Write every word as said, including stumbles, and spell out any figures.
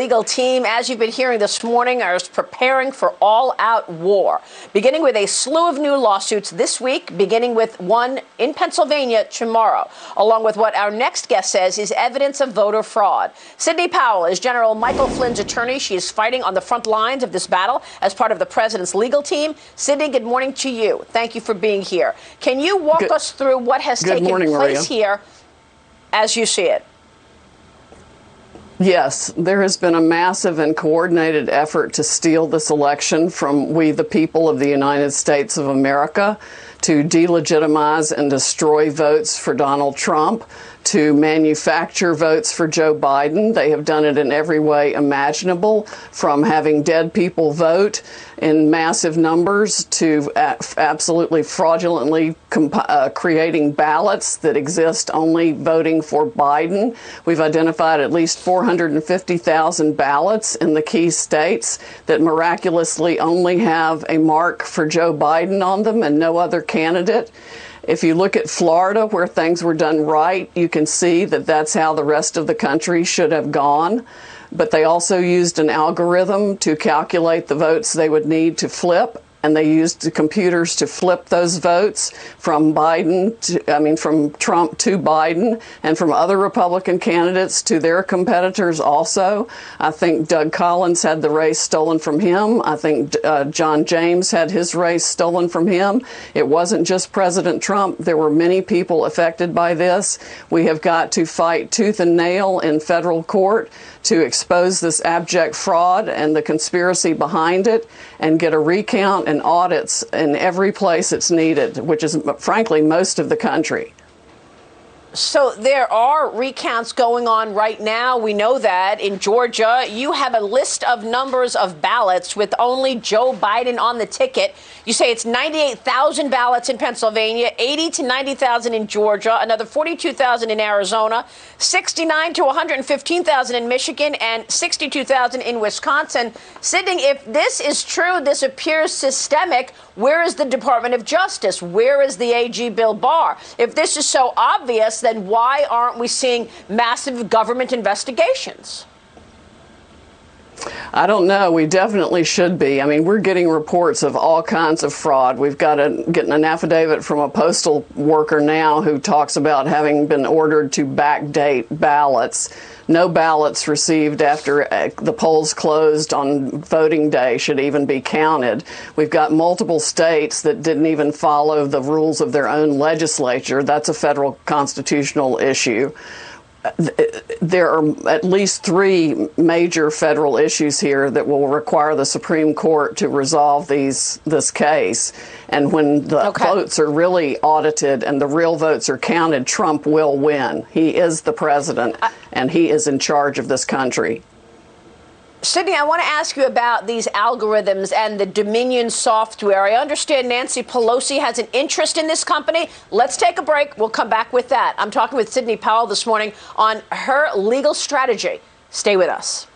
Legal team, as you've been hearing this morning, is preparing for all-out war, beginning with a slew of new lawsuits this week, beginning with one in Pennsylvania tomorrow, along with what our next guest says is evidence of voter fraud. Sydney Powell is General Michael Flynn's attorney. She is fighting on the front lines of this battle as part of the president's legal team. Sydney, good morning to you. Thank you for being here. Can you walk good, us through what has taken morning, place Maria. here as you see it? Yes, there has been a massive and coordinated effort to steal this election from we, the people of the United States of America, to delegitimize and destroy votes for Donald Trump, to manufacture votes for Joe Biden. They have done it in every way imaginable, from having dead people vote in massive numbers to absolutely fraudulently comp uh, creating ballots that exist only voting for Biden. We've identified at least four hundred fifty thousand ballots in the key states that miraculously only have a mark for Joe Biden on them and no other candidate. If you look at Florida, where things were done right, you can see that that's how the rest of the country should have gone. But they also used an algorithm to calculate the votes they would need to flip, and they used the computers to flip those votes from Biden to, I mean, from Trump to Biden, and from other Republican candidates to their competitors also. I think Doug Collins had the race stolen from him. I think uh, John James had his race stolen from him. It wasn't just President Trump. There were many people affected by this. We have got to fight tooth and nail in federal court to expose this abject fraud and the conspiracy behind it, and get a recount and audits in every place it's needed, which is, frankly, most of the country. So there are recounts going on right now. We know that in Georgia, you have a list of numbers of ballots with only Joe Biden on the ticket. You say it's ninety-eight thousand ballots in Pennsylvania, eighty to ninety thousand in Georgia, another forty-two thousand in Arizona, sixty-nine to one hundred fifteen thousand in Michigan, and sixty-two thousand in Wisconsin. Sydney, if this is true, this appears systemic. Where is the Department of Justice? Where is the A G Bill Barr? If this is so obvious, then why aren't we seeing massive government investigations? I don't know. We definitely should be. I mean, we're getting reports of all kinds of fraud. We've got a, getting an affidavit from a postal worker now who talks about having been ordered to backdate ballots. No ballots received after the polls closed on voting day should even be counted. We've got multiple states that didn't even follow the rules of their own legislature. That's a federal constitutional issue. There are at least three major federal issues here that will require the Supreme Court to resolve these this case. And when the okay. votes are really audited and the real votes are counted, Trump will win. He is the president, and he is in charge of this country. Sydney, I want to ask you about these algorithms and the Dominion software. I understand Nancy Pelosi has an interest in this company. Let's take a break. We'll come back with that. I'm talking with Sydney Powell this morning on her legal strategy. Stay with us.